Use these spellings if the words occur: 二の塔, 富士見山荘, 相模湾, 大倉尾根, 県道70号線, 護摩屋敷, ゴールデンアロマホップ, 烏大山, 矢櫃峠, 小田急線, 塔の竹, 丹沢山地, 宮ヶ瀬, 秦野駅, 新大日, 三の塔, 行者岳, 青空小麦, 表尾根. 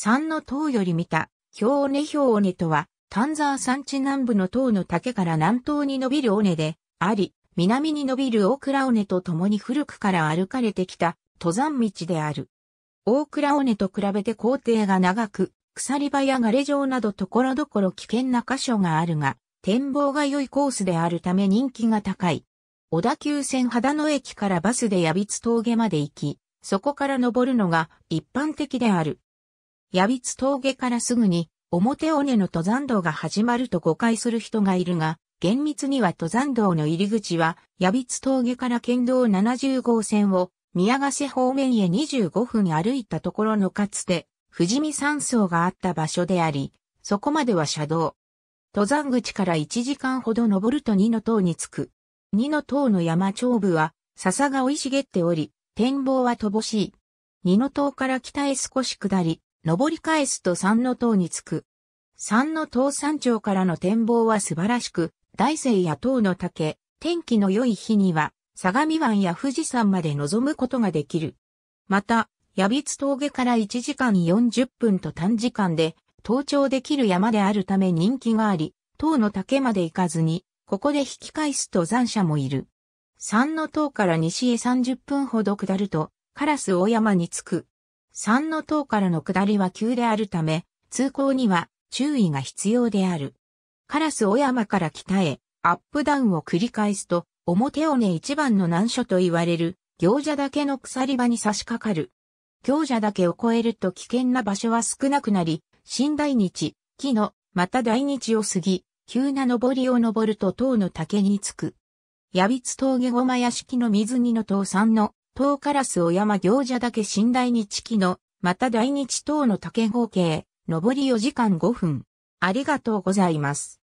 山の塔より見た、標尾根とは、丹沢山地南部の塔の竹から南東に伸びる尾根で、あり、南に伸びる大倉尾根と共に古くから歩かれてきた、登山道である。大倉尾根と比べて高低が長く、鎖場やがれ場など所々危険な箇所があるが、展望が良いコースであるため人気が高い。小田急線秦野駅からバスで矢櫃峠まで行き、そこから登るのが一般的である。矢櫃峠からすぐに表尾根の登山道が始まると誤解する人がいるが、厳密には登山道の入り口は矢櫃峠から県道70号線を宮ヶ瀬方面へ25分歩いたところのかつて富士見山荘があった場所であり、そこまでは車道。登山口から1時間ほど登ると二の塔に着く。二の塔の山頂部は笹が生い茂っており、展望は乏しい。二の塔から北へ少し下り、登り返すと三の塔に着く。三の塔山頂からの展望は素晴らしく、大勢や塔の竹、天気の良い日には、相模湾や富士山まで望むことができる。また、矢櫃峠から1時間40分と短時間で、登頂できる山であるため人気があり、塔の竹まで行かずに、ここで引き返す登山者もいる。三の塔から西へ30分ほど下ると、烏大山に着く。三の塔からの下りは急であるため、通行には注意が必要である。烏大山から北へ、アップダウンを繰り返すと、表尾根一番の難所と言われる、行者岳の鎖場に差し掛かる。行者岳を越えると危険な場所は少なくなり、新大日、木の、また大日を過ぎ、急な登りを登ると塔の竹に着く。矢櫃峠護摩屋敷の水二の塔三の塔烏大山行者岳新大日木のまた大日塔の竹合計登り4時間5分。ありがとうございます。